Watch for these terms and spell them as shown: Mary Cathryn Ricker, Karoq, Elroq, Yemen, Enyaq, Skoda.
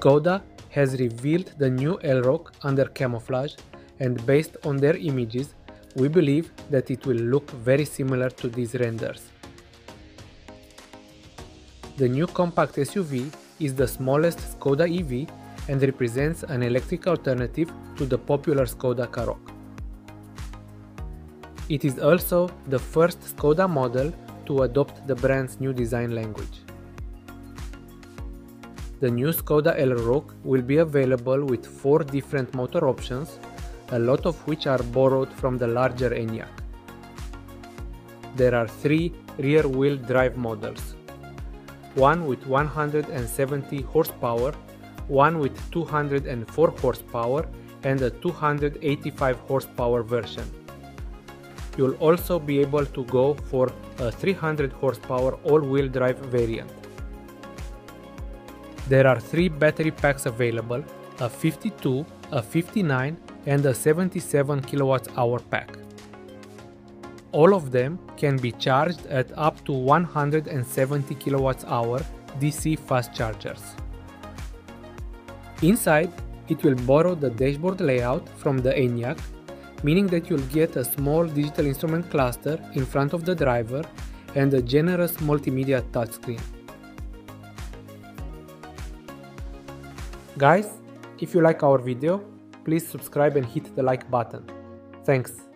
Skoda has revealed the new Elroq under camouflage, and based on their images, we believe that it will look very similar to these renders. The new compact SUV is the smallest Skoda EV and represents an electric alternative to the popular Skoda Karoq. It is also the first Skoda model to adopt the brand's new design language. The new Skoda Elroq will be available with 4 different motor options, a lot of which are borrowed from the larger Enyaq. There are 3 rear-wheel drive models, one with 170 horsepower, one with 204 horsepower, and a 285 horsepower version. You'll also be able to go for a 300 horsepower all-wheel drive variant. There are 3 battery packs available, a 52, a 59, and a 77 kWh pack. All of them can be charged at up to 170 kWh DC fast chargers. Inside, it will borrow the dashboard layout from the Enyaq, meaning that you'll get a small digital instrument cluster in front of the driver and a generous multimedia touchscreen. Guys, if you like our video, please subscribe and hit the like button. Thanks!